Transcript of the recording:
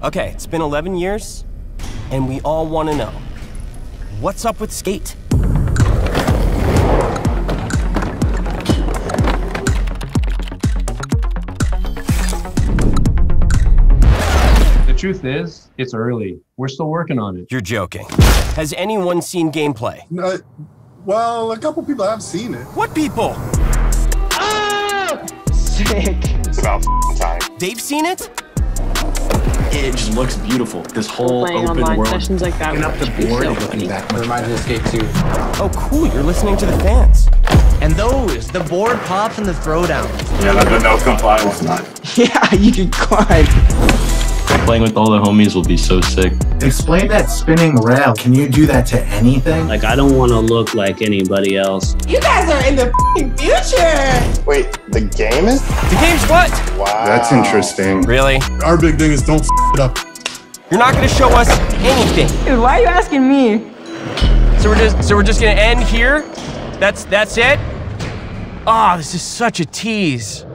Okay, it's been 11 years, and we all want to know, what's up with Skate? The truth is, it's early. We're still working on it. You're joking. Has anyone seen gameplay? No, well, a couple people have seen it. What people? Ah! Sick. It's about time. They've seen it? It just looks beautiful. This whole open world. Sessions like that. Up the board. It reminds me of Skate 2. Oh, cool! You're listening to the fans. And those, the board pops and the throwdown. Yeah, that no compliance. Yeah, you can climb. Playing with all the homies will be so sick. Explain that spinning rail. Can you do that to anything? Like, I don't want to look like anybody else. You guys are in the future. Wait, the game is? The game's what? Wow. That's interesting. Really? Our big thing is don't it up. You're not going to show us anything. Dude, why are you asking me? So we're just going to end here? That's it? Ah, oh, this is such a tease.